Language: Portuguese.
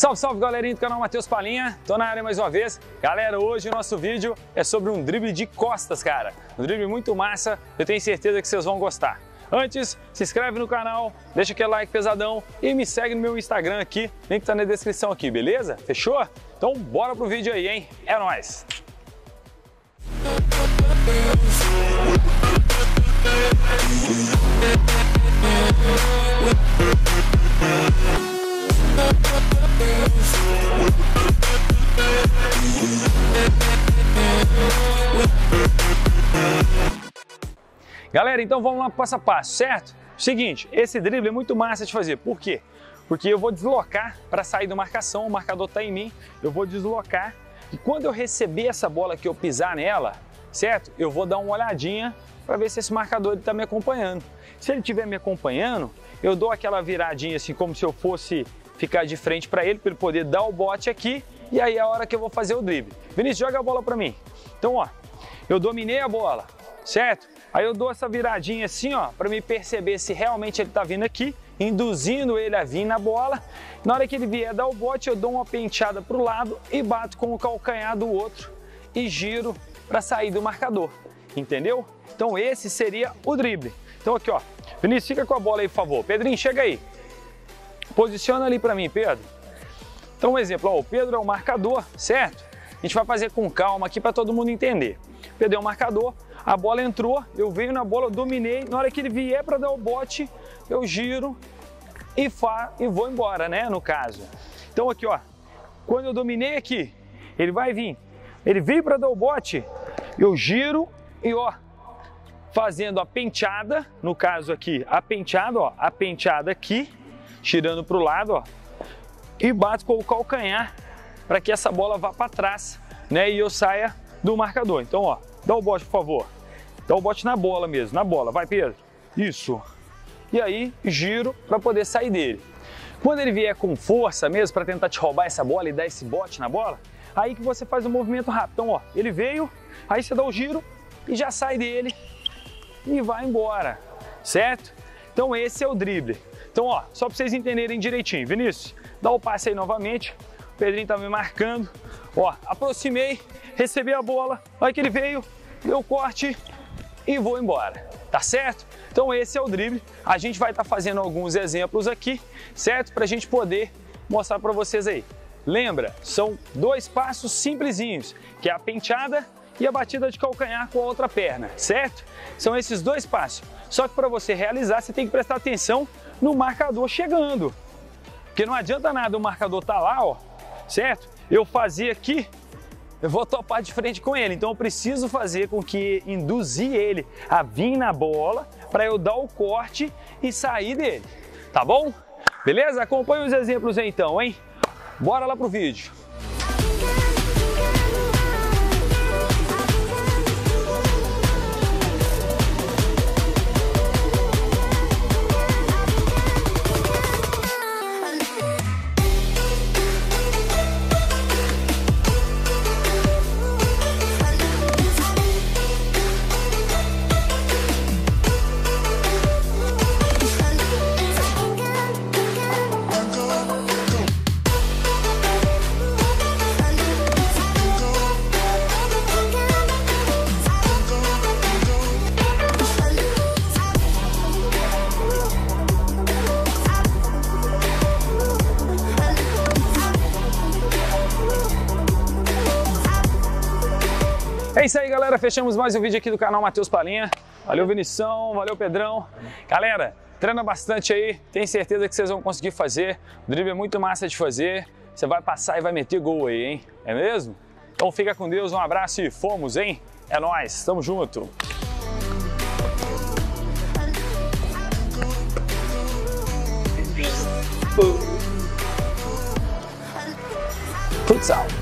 Salve, salve, galerinha do canal Matheus Palhinha, tô na área mais uma vez. Galera, hoje o nosso vídeo é sobre um drible de costas, cara. Um drible muito massa, eu tenho certeza que vocês vão gostar. Antes, se inscreve no canal, deixa aquele like pesadão e me segue no meu Instagram aqui, link tá na descrição aqui, beleza? Fechou? Então bora pro vídeo aí, hein? É nóis! Galera, então vamos lá passo a passo, certo? Seguinte, esse drible é muito massa de fazer, por quê? Porque eu vou deslocar para sair da marcação, o marcador está em mim, eu vou deslocar e quando eu receber essa bola que eu pisar nela, certo? Eu vou dar uma olhadinha para ver se esse marcador está me acompanhando. Se ele estiver me acompanhando, eu dou aquela viradinha assim, como se eu fosse ficar de frente para ele poder dar o bote aqui e aí é a hora que eu vou fazer o drible. Vinícius, joga a bola para mim. Então, ó, eu dominei a bola, certo? Aí eu dou essa viradinha assim, ó, para me perceber se realmente ele tá vindo aqui, induzindo ele a vir na bola. Na hora que ele vier dar o bote, eu dou uma penteada pro lado e bato com o calcanhar do outro e giro para sair do marcador, entendeu? Então esse seria o drible. Então aqui, ó, Vinícius, fica com a bola aí, por favor. Pedrinho, chega aí. Posiciona ali para mim, Pedro. Então um exemplo, ó, o Pedro é o marcador, certo? A gente vai fazer com calma aqui para todo mundo entender. Pedro é o marcador, a bola entrou, eu venho na bola, eu dominei. Na hora que ele vier para dar o bote, eu giro e vou embora, né, no caso. Então aqui, ó, quando eu dominei aqui, ele vai vir. Ele veio para dar o bote, eu giro e, ó, fazendo a penteada, no caso aqui, a penteada aqui, tirando para o lado, ó, e bato com o calcanhar para que essa bola vá para trás, né, e eu saia do marcador. Então, ó, dá o bote, por favor. Dá o bote na bola mesmo, na bola. Vai, Pedro. Isso. E aí, giro para poder sair dele. Quando ele vier com força mesmo para tentar te roubar essa bola e dar esse bote na bola, aí que você faz um movimento rápido. Então, ó, ele veio, aí você dá o giro e já sai dele e vai embora, certo? Então, esse é o drible. Então, ó, só para vocês entenderem direitinho. Vinícius, dá o passe aí novamente. O Pedrinho tá me marcando. Ó, aproximei, recebi a bola, olha que ele veio, deu corte e vou embora, tá certo? Então esse é o drible, a gente vai estar fazendo alguns exemplos aqui, certo? Pra gente poder mostrar pra vocês aí. Lembra, são dois passos simplesinhos, que é a penteada e a batida de calcanhar com a outra perna, certo? São esses dois passos, só que para você realizar, você tem que prestar atenção no marcador chegando, porque não adianta nada o marcador tá lá, ó, certo? Eu fazia aqui, eu vou topar de frente com ele, então eu preciso fazer com que induzir ele a vir na bola para eu dar o corte e sair dele, tá bom? Beleza? Acompanhe os exemplos aí então, hein? Bora lá pro vídeo. É isso aí, galera, fechamos mais um vídeo aqui do canal Matheus Palhinha. Valeu, Vinição, valeu, Pedrão. Galera, treina bastante aí, tenho certeza que vocês vão conseguir fazer. O drible é muito massa de fazer, você vai passar e vai meter gol aí, hein? É mesmo? Então fica com Deus, um abraço e fomos, hein? É nóis, tamo junto. Futsal.